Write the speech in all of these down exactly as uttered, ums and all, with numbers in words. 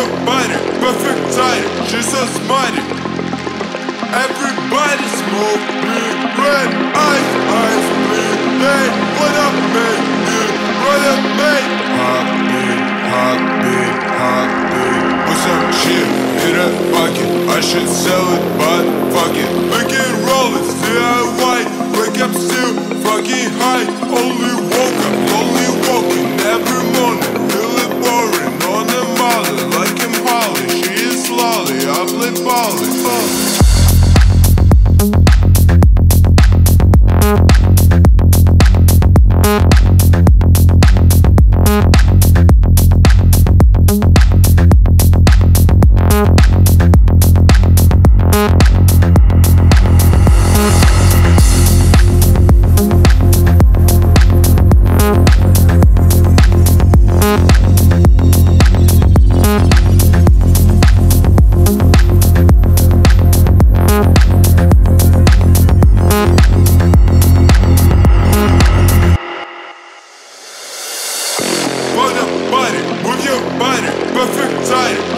real body, perfect timing, Jesus mighty. Everybody's smoke, green, red, ice, ice, green, day. What up, man? What up, man? Hot beat, hot beat, hot beat. Put some shit in that bucket. I should sell it, but fuck it. Make it roll, it's D I Y. Wake up still, fucking high. Only woke up, only walking every morning. Really boring on the molly, like him Holly. She is lolly, I play Polly.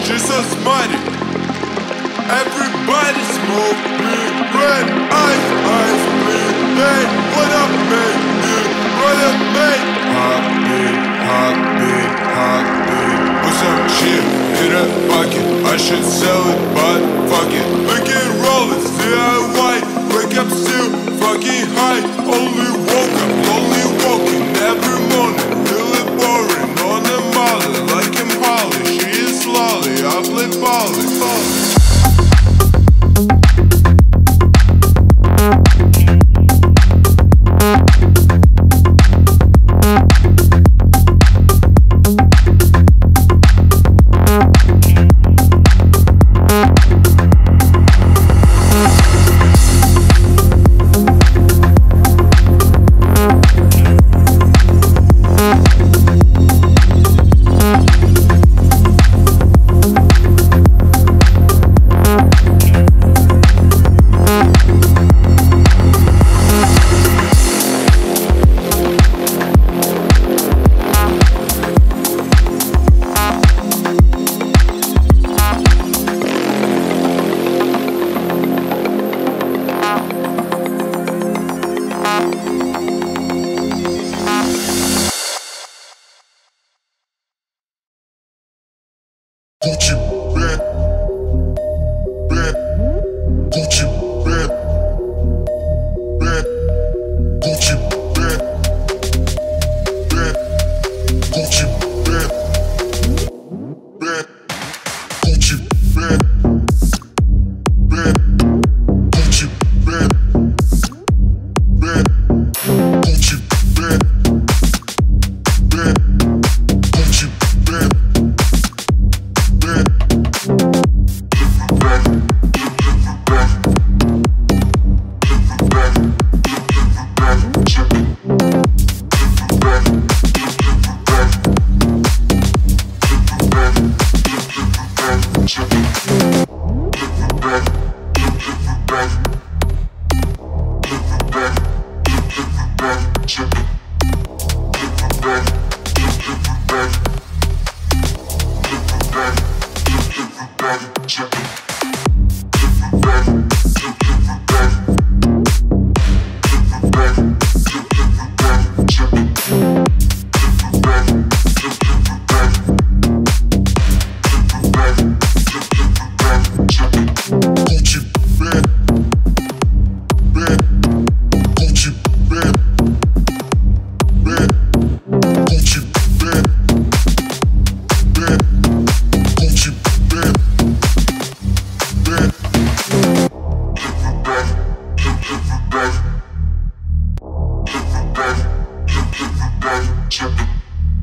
Jesus mighty. Everybody smoke, green, red, ice, ice, green, day. What up, man? What up, man? Hot beat, hot beat, hot beat. Put some shit in that bucket. I should sell it, but fuck it. Make it roll, it's D I Y. Wake up still, fucking high. Only woke up, only walking every morning. Really boring on the molly, like him Holly. She is lolly, I play Polly. Polly. Gucci red, red, Gucci red, red, Gucci red, red, Gucci red, red, Gucci red, red, Gucci red, red, Gucci red, red, Gucci red.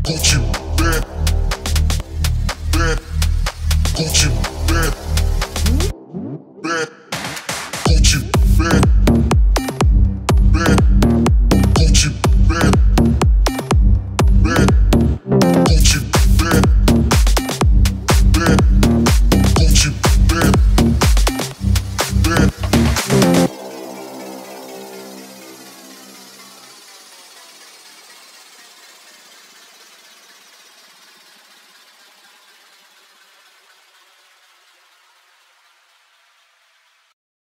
Gucci.